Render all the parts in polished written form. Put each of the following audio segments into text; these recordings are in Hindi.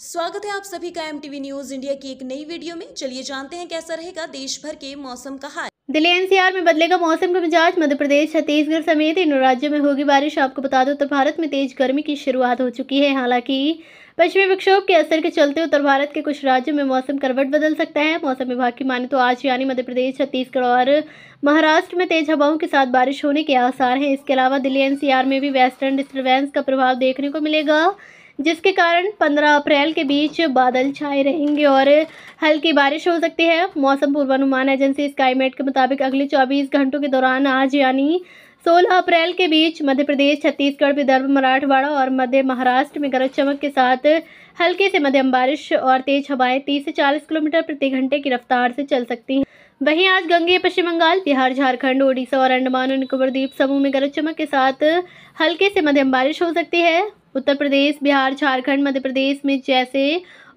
स्वागत है आप सभी का MTV न्यूज इंडिया की एक नई वीडियो में। चलिए जानते हैं कैसा रहेगा देश भर के मौसम का हाल। दिल्ली NCR में बदलेगा मौसम का मिजाज। मध्य प्रदेश, छत्तीसगढ़ समेत इन राज्यों में होगी बारिश। आपको बता दो उत्तर भारत में तेज गर्मी की शुरुआत हो चुकी है। हालांकि पश्चिमी विक्षोभ के असर के चलते उत्तर भारत के कुछ राज्यों में मौसम करवट बदल सकता है। मौसम विभाग की माने तो आज यानी मध्य प्रदेश, छत्तीसगढ़ और महाराष्ट्र में तेज हवाओं के साथ बारिश होने के आसार हैं। इसके अलावा दिल्ली NCR में भी वेस्टर्न डिस्टर्बेंस का प्रभाव देखने को मिलेगा, जिसके कारण 15 अप्रैल के बीच बादल छाए रहेंगे और हल्की बारिश हो सकती है। मौसम पूर्वानुमान एजेंसी स्काईमेट के मुताबिक अगले 24 घंटों के दौरान आज यानी 16 अप्रैल के बीच मध्य प्रदेश, छत्तीसगढ़, विदर्भ, मराठवाड़ा और मध्य महाराष्ट्र में गरज चमक के साथ हल्की से मध्यम बारिश और तेज हवाएं 30 से 40 किलोमीटर प्रति घंटे की रफ्तार से चल सकती हैं। वहीं आज गंगे, पश्चिम बंगाल, बिहार, झारखंड, ओडिशा और अंडमान और निकोबार द्वीप समूह में गरज चमक के साथ हल्के से मध्यम बारिश हो सकती है। उत्तर प्रदेश, बिहार, झारखंड, मध्य प्रदेश में जैसे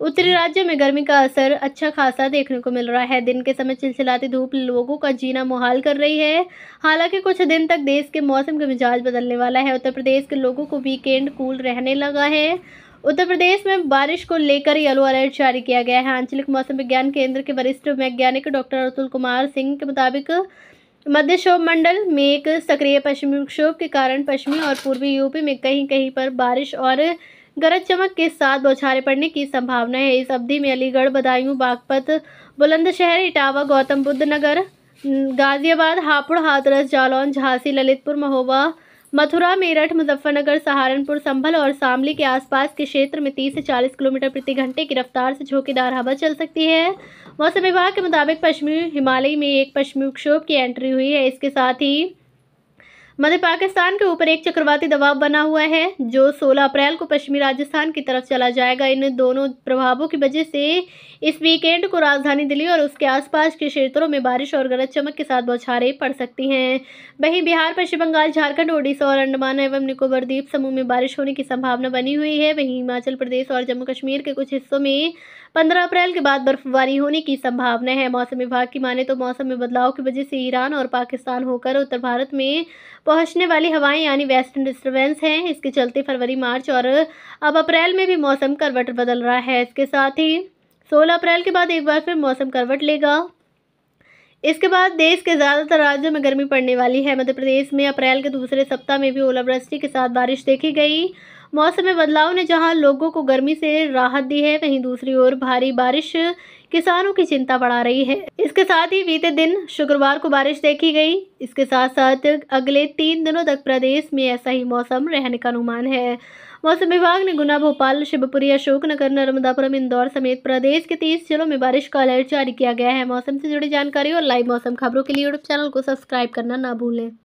उत्तरी राज्यों में गर्मी का असर अच्छा खासा देखने को मिल रहा है। दिन के समय चिलचिलाती धूप लोगों का जीना मुहाल कर रही है। हालांकि कुछ दिन तक देश के मौसम का मिजाज बदलने वाला है। उत्तर प्रदेश के लोगों को वीकेंड कूल रहने लगा है। उत्तर प्रदेश में बारिश को लेकर येलो अलर्ट जारी किया गया है। आंचलिक मौसम विज्ञान केंद्र के वरिष्ठ वैज्ञानिक डॉक्टर अतुल कुमार सिंह के मुताबिक मध्य क्षोभ मंडल में एक सक्रिय पश्चिमी विक्षोभ के कारण पश्चिमी और पूर्वी यूपी में कहीं कहीं पर बारिश और गरज चमक के साथ बौछारें पड़ने की संभावना है। इस अवधि में अलीगढ़, बदायूं, बागपत, बुलंदशहर, इटावा, गौतम बुद्ध नगर, गाजियाबाद, हापुड़, हाथरस, जालौन, झांसी, ललितपुर, महोबा, मथुरा, मेरठ, मुजफ्फरनगर, सहारनपुर, संभल और शामली के आसपास के क्षेत्र में 30 से 40 किलोमीटर प्रति घंटे की रफ्तार से झोंकेदार हवा चल सकती है। मौसम विभाग के मुताबिक पश्चिमी हिमालय में एक पश्चिमी विक्षोभ की एंट्री हुई है। इसके साथ ही मध्य पाकिस्तान के ऊपर एक चक्रवाती दबाव बना हुआ है जो 16 अप्रैल को पश्चिमी राजस्थान की तरफ चला जाएगा। इन दोनों प्रभावों की वजह से इस वीकेंड को राजधानी दिल्ली और उसके आसपास के क्षेत्रों में बारिश और गरज चमक के साथ बौछारें पड़ सकती हैं। वहीं बिहार, पश्चिम बंगाल, झारखंड, ओडिशा और अंडमान एवं निकोबार द्वीप समूह में बारिश होने की संभावना बनी हुई है। वहीं हिमाचल प्रदेश और जम्मू कश्मीर के कुछ हिस्सों में 15 अप्रैल के बाद बर्फबारी होने की संभावना है। मौसम विभाग की माने तो मौसम में बदलाव की वजह से ईरान और पाकिस्तान होकर उत्तर भारत में पहुंचने वाली हवाएं यानी वेस्टर्न डिस्टर्बेंस हैं। इसके चलते फरवरी, मार्च और अब अप्रैल में भी मौसम करवट बदल रहा है। इसके साथ ही 16 अप्रैल के बाद एक बार फिर मौसम करवट लेगा। इसके बाद देश के ज़्यादातर राज्यों में गर्मी पड़ने वाली है। मध्य प्रदेश में अप्रैल के दूसरे सप्ताह में भी ओलावृष्टि के साथ बारिश देखी गई। मौसम में बदलाव ने जहां लोगों को गर्मी से राहत दी है, वहीं दूसरी ओर भारी बारिश किसानों की चिंता बढ़ा रही है। इसके साथ ही बीते दिन शुक्रवार को बारिश देखी गई। इसके साथ साथ अगले 3 दिनों तक प्रदेश में ऐसा ही मौसम रहने का अनुमान है। मौसम विभाग ने गुना, भोपाल, शिवपुरी, अशोकनगर, नर्मदापुरम, इंदौर समेत प्रदेश के 30 जिलों में बारिश का अलर्ट जारी किया गया है। मौसम से जुड़ी जानकारी और लाइव मौसम खबरों के लिए YouTube चैनल को सब्सक्राइब करना ना भूलें।